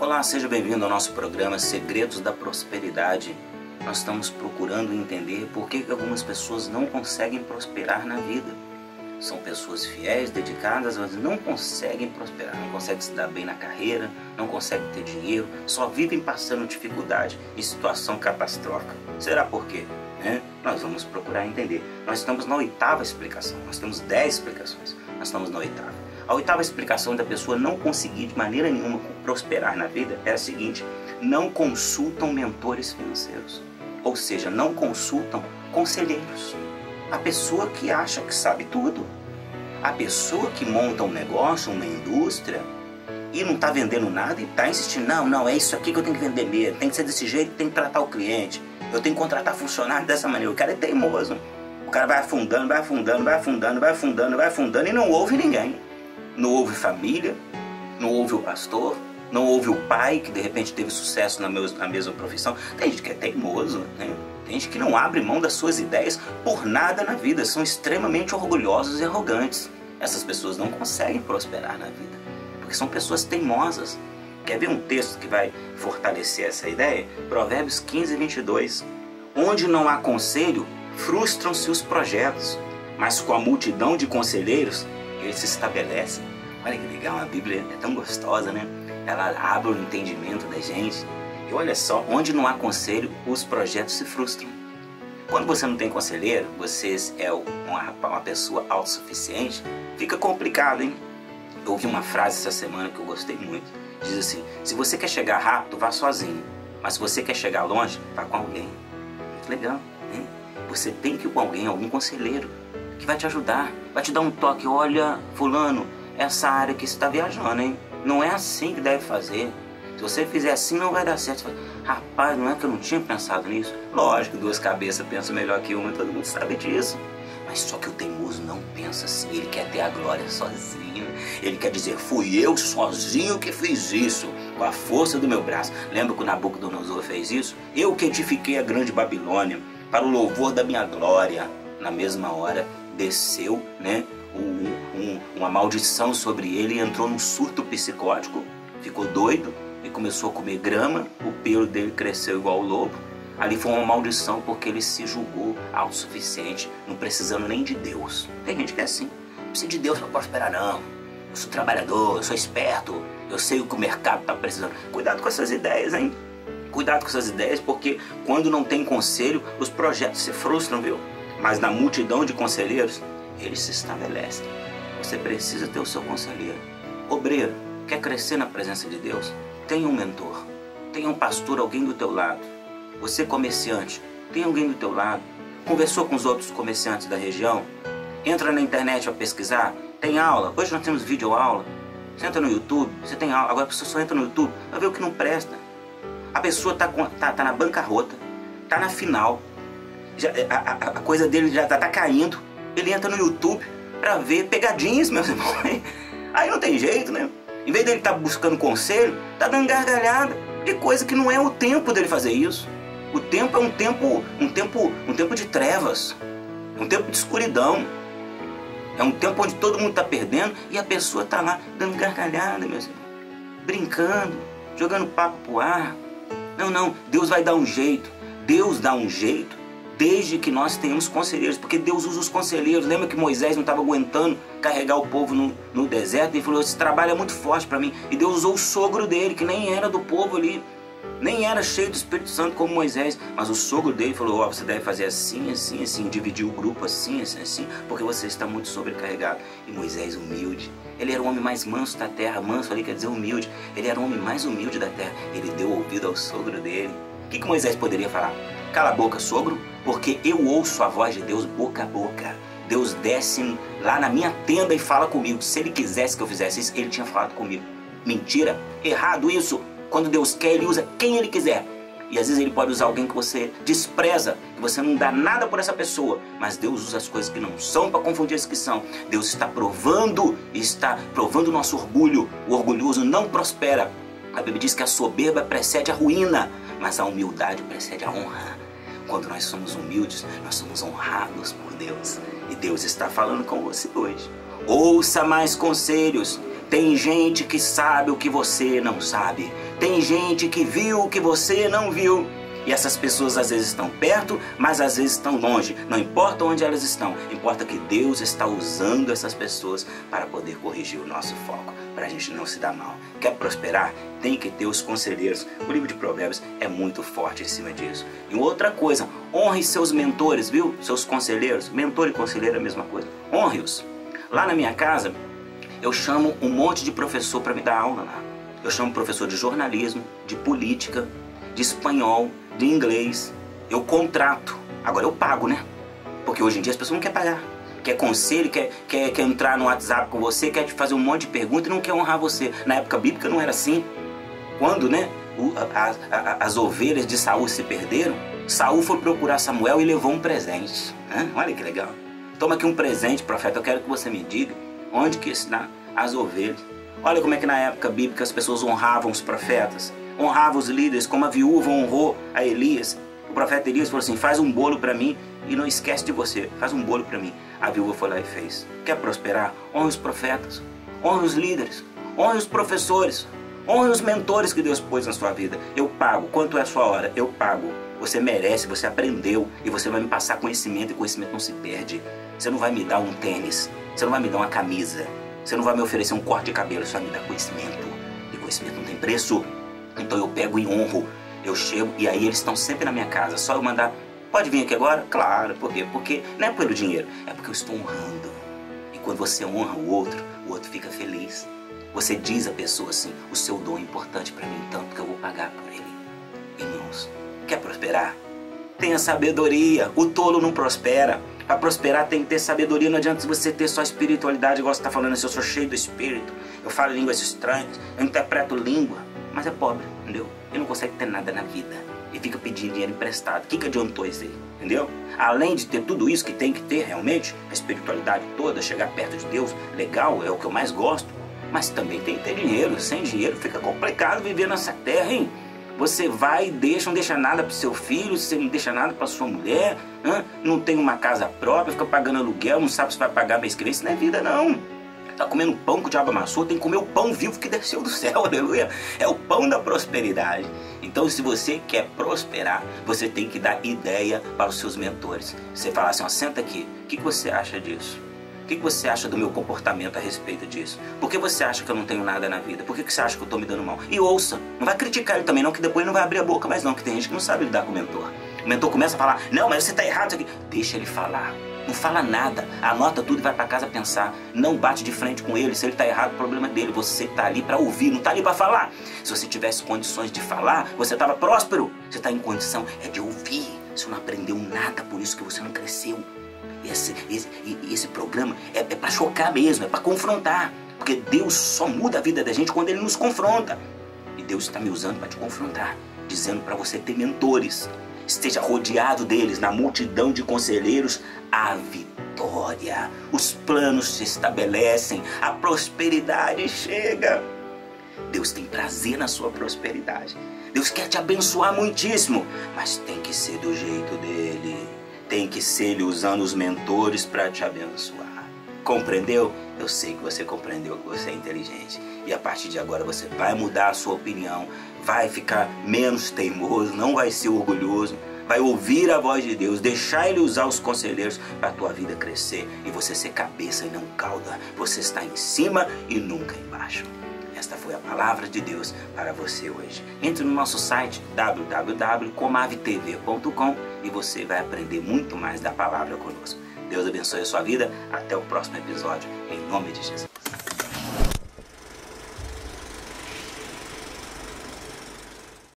Olá, seja bem-vindo ao nosso programa Segredos da Prosperidade. Nós estamos procurando entender por que algumas pessoas não conseguem prosperar na vida. São pessoas fiéis, dedicadas, mas não conseguem prosperar, não conseguem se dar bem na carreira, não conseguem ter dinheiro, só vivem passando dificuldade e situação catastrófica. Será por quê? Nós vamos procurar entender. Nós estamos na oitava explicação, nós temos 10 explicações, nós estamos na oitava. A oitava explicação da pessoa não conseguir de maneira nenhuma prosperar na vida é a seguinte: não consultam mentores financeiros, ou seja, não consultam conselheiros. A pessoa que acha que sabe tudo, a pessoa que monta um negócio, uma indústria, e não está vendendo nada e está insistindo, não, é isso aqui que eu tenho que vender mesmo, tem que ser desse jeito, tem que tratar o cliente, eu tenho que contratar funcionário dessa maneira. O cara é teimoso. O cara vai afundando, vai afundando, vai afundando, vai afundando, vai afundando e não ouve ninguém. Não ouve família, não ouve o pastor, não ouve o pai que de repente teve sucesso na mesma profissão. Tem gente que é teimoso, né? Tem gente que não abre mão das suas ideias por nada na vida. São extremamente orgulhosos e arrogantes. Essas pessoas não conseguem prosperar na vida, porque são pessoas teimosas. Quer ver um texto que vai fortalecer essa ideia? Provérbios 15:22. Onde não há conselho, frustram-se os projetos, mas com a multidão de conselheiros, eles se estabelecem. Olha que legal, a Bíblia é tão gostosa, né? Ela abre o entendimento da gente. E olha só, onde não há conselho, os projetos se frustram. Quando você não tem conselheiro, você é uma pessoa autossuficiente, fica complicado, hein? Eu ouvi uma frase essa semana que eu gostei muito. Diz assim: se você quer chegar rápido, vá sozinho, mas se você quer chegar longe, vá com alguém. Muito legal, hein? Você tem que ir com alguém, algum conselheiro, que vai te ajudar, vai te dar um toque. Olha, fulano, essa área que você está viajando, hein? Não é assim que deve fazer. Se você fizer assim, não vai dar certo. Você fala, rapaz, não é que eu não tinha pensado nisso. Lógico, duas cabeças pensam melhor que uma, todo mundo sabe disso. Mas só que o teimoso não pensa assim, ele quer ter a glória sozinho. Ele quer dizer, fui eu sozinho que fiz isso, com a força do meu braço. Lembra que o Nabucodonosor fez isso? Eu que edifiquei a grande Babilônia, para o louvor da minha glória. Na mesma hora, desceu, né, uma maldição sobre ele e entrou num surto psicótico. Ficou doido e começou a comer grama, o pelo dele cresceu igual o lobo. Ali foi uma maldição porque ele se julgou autossuficiente, não precisando nem de Deus. Tem gente que é assim, não precisa de Deus para prosperar não. Eu sou trabalhador, eu sou esperto, eu sei o que o mercado está precisando. Cuidado com essas ideias, hein? Cuidado com essas ideias, porque quando não tem conselho, os projetos se frustram, viu? Mas na multidão de conselheiros, eles se estabelecem. Você precisa ter o seu conselheiro. Obreiro, quer crescer na presença de Deus? Tenha um mentor, tenha um pastor, alguém do teu lado. Você comerciante, tem alguém do teu lado? Conversou com os outros comerciantes da região? Entra na internet para pesquisar? Tem aula? Hoje nós temos vídeo aula. Você entra no YouTube, você tem aula. Agora a pessoa só entra no YouTube para ver o que não presta. A pessoa tá na bancarrota, tá na final. Já, a coisa dele já tá caindo. Ele entra no YouTube para ver pegadinhas, meus irmãos. Aí não tem jeito, né? Em vez dele tá buscando conselho, tá dando gargalhada. Que coisa que não é o tempo dele fazer isso. O tempo é um tempo de trevas, um tempo de escuridão. É um tempo onde todo mundo está perdendo e a pessoa está lá dando gargalhada, meus irmãos, brincando, jogando papo pro ar. Não, Deus vai dar um jeito. Deus dá um jeito desde que nós tenhamos conselheiros, porque Deus usa os conselheiros. Lembra que Moisés não estava aguentando carregar o povo no deserto e falou, esse trabalho é muito forte para mim. E Deus usou o sogro dele, que nem era do povo ali. Nem era cheio do Espírito Santo como Moisés, mas o sogro dele falou, ó, você deve fazer assim, assim, assim, dividir o grupo assim, assim, assim, porque você está muito sobrecarregado. E Moisés, humilde, ele era o homem mais manso da terra, manso ali quer dizer humilde, ele era o homem mais humilde da terra, ele deu ouvido ao sogro dele. O que Moisés poderia falar? Cala a boca, sogro, porque eu ouço a voz de Deus boca a boca. Deus desce lá na minha tenda e fala comigo. Se ele quisesse que eu fizesse isso, ele tinha falado comigo. Mentira, errado isso. Quando Deus quer, Ele usa quem Ele quiser. E às vezes Ele pode usar alguém que você despreza, que você não dá nada por essa pessoa. Mas Deus usa as coisas que não são para confundir as que são. Deus está provando o nosso orgulho. O orgulhoso não prospera. A Bíblia diz que a soberba precede a ruína, mas a humildade precede a honra. Quando nós somos humildes, nós somos honrados por Deus. E Deus está falando com você hoje. Ouça mais conselhos. Tem gente que sabe o que você não sabe. Tem gente que viu o que você não viu. E essas pessoas às vezes estão perto, mas às vezes estão longe. Não importa onde elas estão, importa que Deus está usando essas pessoas para poder corrigir o nosso foco, para a gente não se dar mal. Quer prosperar? Tem que ter os conselheiros. O livro de Provérbios é muito forte em cima disso. E outra coisa, honre seus mentores, viu? Seus conselheiros. Mentor e conselheiro é a mesma coisa. Honre-os. Lá na minha casa, eu chamo um monte de professor para me dar aula lá. Eu chamo professor de jornalismo, de política, de espanhol, de inglês. Eu contrato. Agora eu pago, né? Porque hoje em dia as pessoas não querem pagar. Quer conselho, quer entrar no WhatsApp com você, quer te fazer um monte de pergunta e não quer honrar você. Na época bíblica não era assim. Quando, né, as ovelhas de Saul se perderam, Saul foi procurar Samuel e levou um presente. Né? Olha que legal. Toma aqui um presente, profeta. Eu quero que você me diga onde que está as ovelhas. Olha como é que na época bíblica as pessoas honravam os profetas. Honrava os líderes, como a viúva honrou a Elias. O profeta Elias falou assim, faz um bolo para mim e não esquece de você, faz um bolo para mim. A viúva foi lá e fez. Quer prosperar? Honre os profetas, honre os líderes, honre os professores, honre os mentores que Deus pôs na sua vida. Eu pago, quanto é a sua hora? Eu pago. Você merece, você aprendeu e você vai me passar conhecimento, e conhecimento não se perde. Você não vai me dar um tênis, você não vai me dar uma camisa, você não vai me oferecer um corte de cabelo, você vai me dar conhecimento. E conhecimento não tem preço. Então eu pego e honro, eu chego e aí eles estão sempre na minha casa, só eu mandar, pode vir aqui agora? Claro, por quê? Porque não é pelo dinheiro, é porque eu estou honrando. E quando você honra o outro fica feliz. Você diz à pessoa assim, o seu dom é importante para mim, tanto que eu vou pagar por ele. Irmãos, quer prosperar? Tenha sabedoria, o tolo não prospera. Para prosperar tem que ter sabedoria, não adianta você ter só espiritualidade, igual você está falando assim, eu sou cheio do espírito, eu falo línguas estranhas, eu interpreto língua. Mas é pobre, entendeu? Ele não consegue ter nada na vida. E fica pedindo dinheiro emprestado. O que adiantou isso aí, entendeu? Além de ter tudo isso que tem que ter realmente, a espiritualidade toda, chegar perto de Deus, legal, é o que eu mais gosto. Mas também tem que ter dinheiro. Sem dinheiro fica complicado viver nessa terra, hein? Você vai e deixa, não deixa nada para o seu filho, você não deixa nada para sua mulher, hein? Não tem uma casa própria, fica pagando aluguel, não sabe se vai pagar mês que vem. Isso não é vida, não. Tá comendo pão que o diabo amassou, tem que comer o pão vivo que desceu do céu, aleluia. É o pão da prosperidade. Então, se você quer prosperar, você tem que dar ideia para os seus mentores. Você fala assim, ó, senta aqui, o que você acha disso? O que você acha do meu comportamento a respeito disso? Por que você acha que eu não tenho nada na vida? Por que você acha que eu tô me dando mal? E ouça, não vai criticar ele também não, que depois ele não vai abrir a boca, mas não, que tem gente que não sabe lidar com o mentor. O mentor começa a falar, não, mas você tá errado isso aqui. Deixa ele falar. Não fala nada, anota tudo e vai para casa pensar. Não bate de frente com ele, se ele está errado, o problema é dele. Você está ali para ouvir, não está ali para falar. Se você tivesse condições de falar, você estava próspero. Você está em condição é de ouvir. Você não aprendeu nada, por isso que você não cresceu. Esse programa é para chocar mesmo, é para confrontar. Porque Deus só muda a vida da gente quando Ele nos confronta. E Deus está me usando para te confrontar, dizendo para você ter mentores. Esteja rodeado deles, na multidão de conselheiros, a vitória. Os planos se estabelecem, a prosperidade chega. Deus tem prazer na sua prosperidade. Deus quer te abençoar muitíssimo, mas tem que ser do jeito dele. Tem que ser ele usando os mentores para te abençoar. Compreendeu? Eu sei que você compreendeu, que você é inteligente. E a partir de agora você vai mudar a sua opinião, vai ficar menos teimoso, não vai ser orgulhoso, vai ouvir a voz de Deus, deixar Ele usar os conselheiros para a tua vida crescer e você ser cabeça e não cauda. Você está em cima e nunca embaixo. Esta foi a palavra de Deus para você hoje. Entre no nosso site www.comavtv.com e você vai aprender muito mais da palavra conosco. Deus abençoe a sua vida. Até o próximo episódio. Em nome de Jesus.